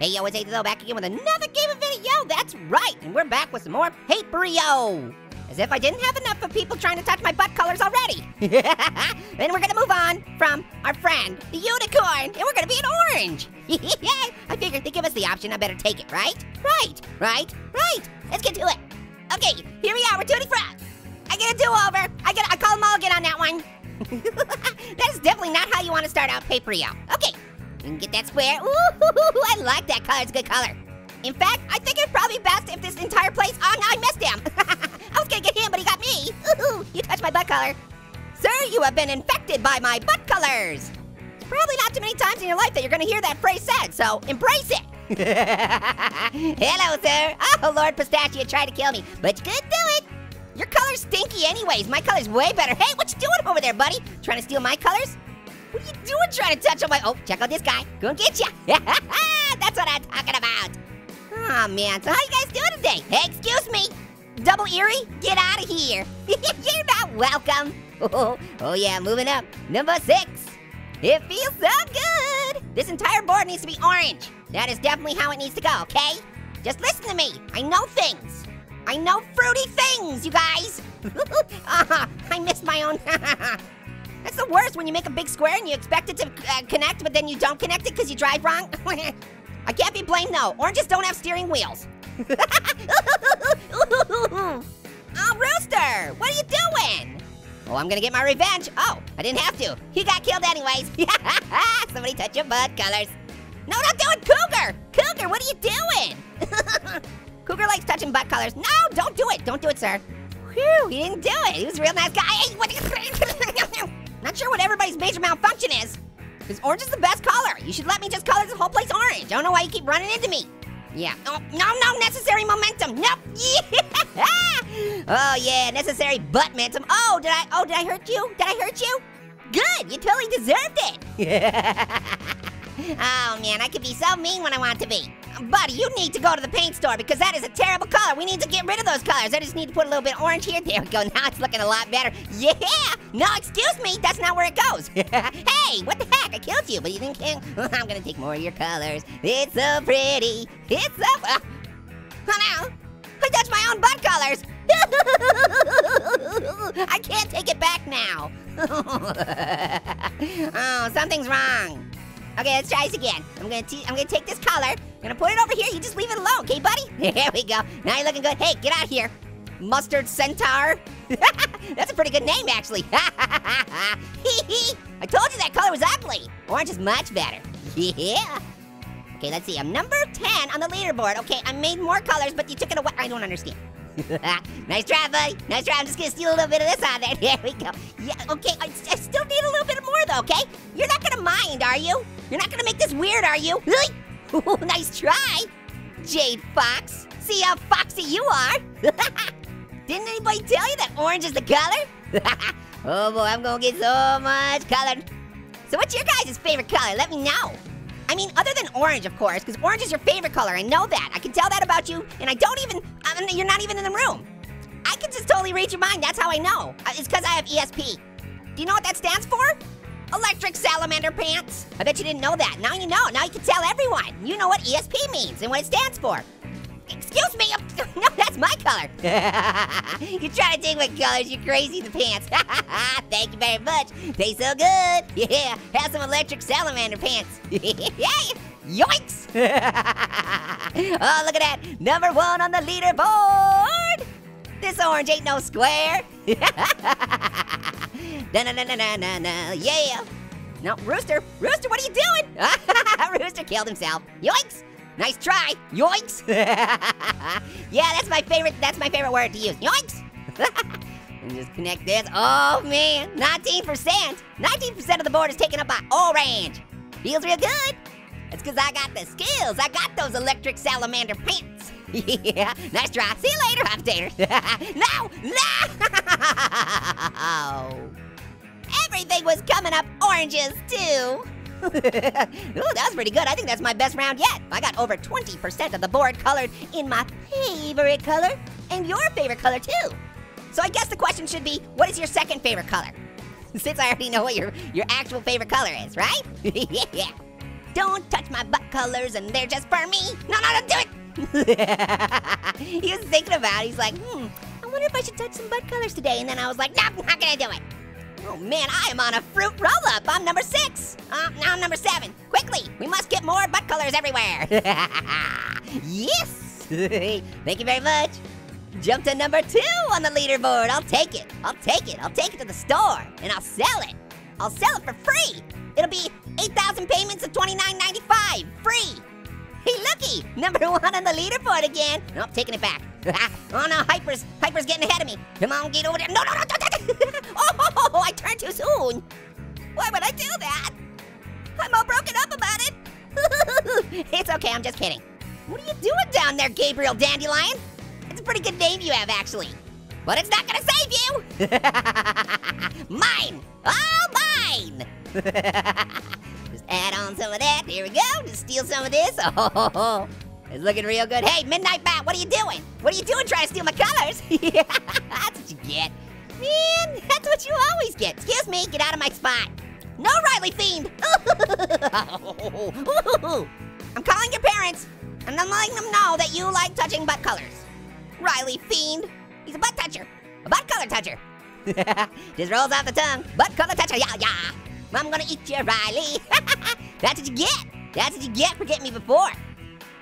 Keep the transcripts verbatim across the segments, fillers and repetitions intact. Hey yo, it's eight though, back again with another game of video. That's right, and we're back with some more Paper dot i o. As if I didn't have enough of people trying to touch my butt colors already. Then we're gonna move on from our friend, the unicorn, and we're gonna be an orange. I figured they give us the option, I better take it, right? Right, right, right. Let's get to it. Okay, here we are, we're Tutti Frutti. I get a do-over. I get a, I call mulligan on that one. That is definitely not how you want to start out Paper dot i o. Okay, you can get that square. Ooh, I like that color, it's a good color. In fact, I think it'd probably be best if this entire place, oh no, I missed him. I was gonna get him, but he got me. Ooh, you touched my butt color. Sir, you have been infected by my butt colors. It's probably not too many times in your life that you're gonna hear that phrase said, so embrace it. Hello, sir. Oh, Lord Pistachio tried to kill me, but you could do it. Your color's stinky anyways. My color's way better. Hey, what you doing over there, buddy? Trying to steal my colors? What are you doing trying to touch on my, oh, check out this guy. Gonna get ya. That's what I'm talking about. Oh man, so how you guys doing today? Hey, excuse me. Double Eerie, get out of here. You're not welcome. Oh, oh yeah, moving up. Number six. It feels so good. This entire board needs to be orange. That is definitely how it needs to go, okay? Just listen to me, I know things. I know fruity things, you guys. uh, I missed my own. That's the worst when you make a big square and you expect it to uh, connect, but then you don't connect it because you drive wrong. I can't be blamed though. Oranges don't have steering wheels. Oh, Rooster, what are you doing? Oh, I'm gonna get my revenge. Oh, I didn't have to. He got killed anyways. Somebody touch your butt colors. No, don't do it, Cougar. Cougar, what are you doing? Cougar likes touching butt colors. No, don't do it. Don't do it, sir. Whew, he didn't do it. He was a real nice guy. Hey, what? Not sure what everybody's major malfunction is. Because orange is the best color. You should let me just color the whole place orange. I don't know why you keep running into me. Yeah. Oh, no, no, necessary momentum. Nope. Yeah. Oh, yeah, necessary butt momentum. Oh, did I, oh, did I hurt you? Did I hurt you? Good, you totally deserved it. Oh, man, I could be so mean when I want to be. Buddy, you need to go to the paint store because that is a terrible color. We need to get rid of those colors. I just need to put a little bit of orange here. There we go, now it's looking a lot better. Yeah, no, excuse me, that's not where it goes. Hey, what the heck, I killed you, but you didn't kill. Well, I'm gonna take more of your colors. It's so pretty, it's so, uh, oh no, I touched my own butt colors. I can't take it back now. Oh, something's wrong. Okay, let's try this again. I'm gonna, I'm gonna take this color, I'm gonna put it over here, you just leave it alone, okay, buddy? There we go, now you're looking good. Hey, get out of here, Mustard Centaur. That's a pretty good name, actually. I told you that color was ugly. Orange is much better, yeah. Okay, let's see, I'm number ten on the leaderboard. Okay, I made more colors, but you took it away. I don't understand. Nice try, buddy, nice try. I'm just gonna steal a little bit of this out there. There we go. Yeah, okay, I, I still need a little bit more though, okay? You're not gonna mind, are you? You're not gonna make this weird, are you? Really? Ooh, nice try, Jade Fox. See how foxy you are. Didn't anybody tell you that orange is the color? Oh boy, I'm gonna get so much color. So what's your guys' favorite color? Let me know. I mean, other than orange, of course, because orange is your favorite color. I know that. I can tell that about you, and I don't even, I mean, you're not even in the room. I can just totally read your mind. That's how I know. It's because I have E S P. Do you know what that stands for? Electric Salamander Pants. I bet you didn't know that. Now you know. Now you can tell everyone. You know what E S P means and what it stands for. Excuse me. No, that's my color. You try to take my colors. You're crazy, the pants. Thank you very much. Tastes so good. Yeah, have some Electric Salamander Pants. Yoinks. Oh, look at that. Number one on the leaderboard. This orange ain't no square. Na na na na na na na. Yeah. No, Rooster. Rooster, what are you doing? Rooster killed himself. Yoinks. Nice try. Yoinks. Yeah, that's my favorite. That's my favorite word to use. Yoinks. And just connect this. Oh man, nineteen percent. Nineteen percent of the board is taken up by orange. Feels real good. It's because I got the skills. I got those Electric Salamander Pants. Yeah, nice try. See you later, Hoptator. No, no. Everything was coming up oranges too. Ooh, that was pretty good. I think that's my best round yet. I got over twenty percent of the board colored in my favorite color and your favorite color too. So I guess the question should be, what is your second favorite color? Since I already know what your, your actual favorite color is, right? Yeah. Don't touch my butt colors and they're just for me. No, no, don't do it. He was thinking about it. He's like, hmm, I wonder if I should touch some butt colors today. And then I was like, nope, not gonna do it. Oh man, I am on a fruit roll-up. I'm number six. Uh, now I'm number seven. Quickly, we must get more butt colors everywhere. Yes. Thank you very much. Jump to number two on the leaderboard. I'll take it. I'll take it. I'll take it to the store and I'll sell it. I'll sell it for free. It'll be eight thousand payments of twenty-nine ninety-five, free. Hey, looky, number one on the leaderboard again. No, I'm taking it back. Oh no, Hyper's, Hyper's getting ahead of me. Come on, get over there. No, no, no, don't, don't. Oh, I turned too soon. Why would I do that? I'm all broken up about it. It's okay, I'm just kidding. What are you doing down there, Gabriel Dandelion? It's a pretty good name you have, actually. But it's not gonna save you. Mine, all mine. Just add on some of that, here we go. Just steal some of this, oh. It's looking real good. Hey, Midnight Bat, what are you doing? What are you doing trying to steal my colors? Yeah, that's what you get. Man, that's what you always get. Excuse me, get out of my spot. No, Riley Fiend. I'm calling your parents, and I'm letting them know that you like touching butt colors. Riley Fiend, he's a butt toucher, a butt color toucher. Just rolls off the tongue, butt color toucher, yeah, yeah. I'm gonna eat you, Riley. That's what you get. That's what you get for getting me before.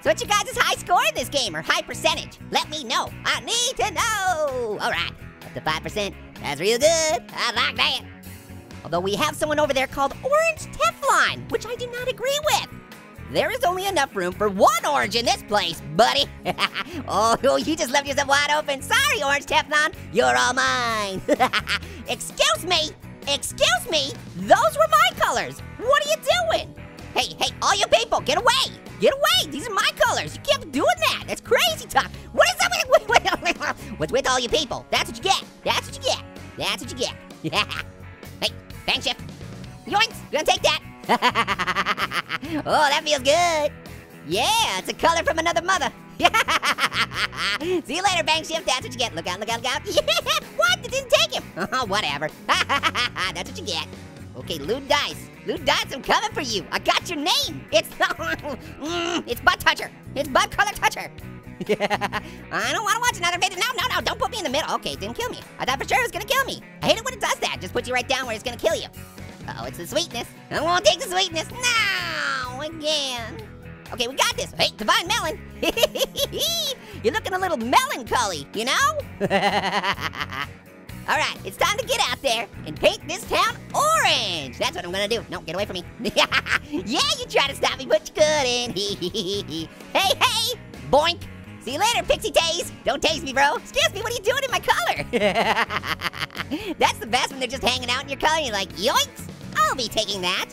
So what's your guys' high score in this game, or high percentage? Let me know. I need to know. All right, up to five percent. That's real good. I like that. Although we have someone over there called Orange Teflon, which I do not agree with. There is only enough room for one orange in this place, buddy. Oh, you just left yourself wide open. Sorry, Orange Teflon, you're all mine. Excuse me. Excuse me, those were my colors. What are you doing? Hey, hey, all you people, get away. Get away, these are my colors. You kept doing that, that's crazy talk. What is that with, with, with, with, with all you people? That's what you get, that's what you get. That's what you get. Yeah. Hey, bang shift. Yoinks, we're gonna take that. Oh, that feels good. Yeah, it's a color from another mother. See you later, Bang Shift. That's what you get. Look out, look out, look out. Yeah. What? It didn't take him. Oh, whatever. That's what you get. Okay, Lewd Dice. Lewd Dice, I'm coming for you. I got your name. It's it's Butt Toucher. It's Butt Color Toucher. I don't want to watch another video. No, no, no. Don't put me in the middle. Okay, it didn't kill me. I thought for sure it was going to kill me. I hate it when it does that. Just put you right down where it's going to kill you. Uh-oh, it's the sweetness. I won't take the sweetness. No, again. Okay, we got this. Hey, Divine Melon. You're looking a little melancholy, you know? All right, it's time to get out there and paint this town orange. That's what I'm gonna do. No, get away from me. Yeah, you tried to stop me, but you couldn't. Hey, hey, boink. See you later, Pixie Tase. Don't tase me, bro. Excuse me, what are you doing in my color? That's the best when they're just hanging out in your color and you're like, yoinks, I'll be taking that.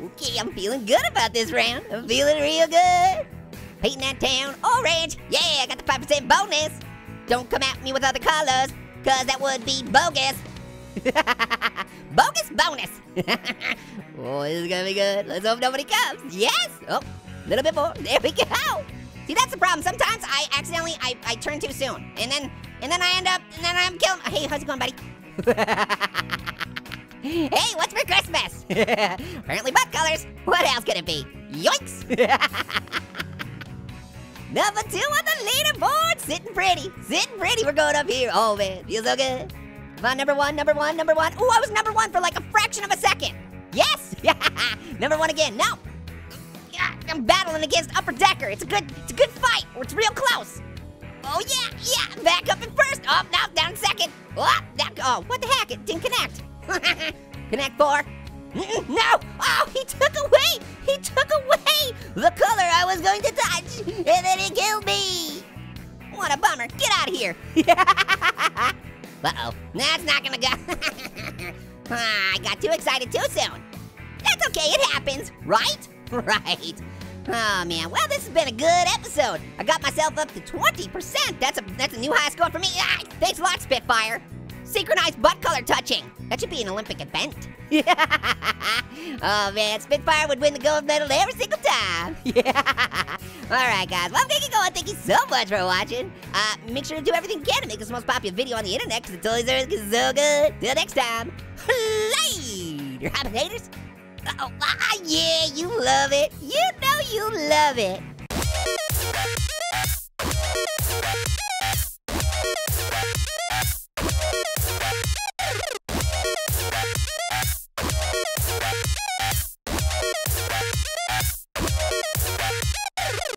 Okay, I'm feeling good about this round. I'm feeling real good. Painting that town orange. Yeah, I got the five percent bonus. Don't come at me with other colors, cause that would be bogus. Bogus bonus. Oh, this is gonna be good. Let's hope nobody comes. Yes. Oh, a little bit more. There we go. See, that's the problem. Sometimes I accidentally, I, I turn too soon. And then, and then I end up, and then I'm killing. Hey, how's it going, buddy? Hey, what's for Christmas? Apparently butt colors. What else could it be? Yoinks. Number two on the leaderboard. Sitting pretty. Sitting pretty. We're going up here. Oh, man. Feels so good. Come on, number one, number one, number one. Ooh, I was number one for like a fraction of a second. Yes. Number one again. No. I'm battling against Upper Decker. It's a good, it's a good fight. It's real close. Oh, yeah, yeah. I'm back up in first. Oh, now down in second. Oh, that, oh, what the heck? It didn't connect. Connect four. Mm-mm, no! Oh, he took away! He took away the color I was going to touch, and then he killed me! What a bummer! Get out of here! Uh-oh, that's not gonna go. Ah, I got too excited too soon. That's okay, it happens, right? Right. Oh man, well this has been a good episode. I got myself up to twenty percent. That's a that's a new high score for me. Ah, thanks a lot, Spitfire. Synchronized butt color touching. That should be an Olympic event. Oh man, Spitfire would win the gold medal every single time. Yeah. Alright guys, well I'm gonna get going. Thank you so much for watching. Uh, make sure to do everything you can to make this the most popular video on the internet because it's always so good. Till next time, later, haters. Yeah, you love it. You know you love it.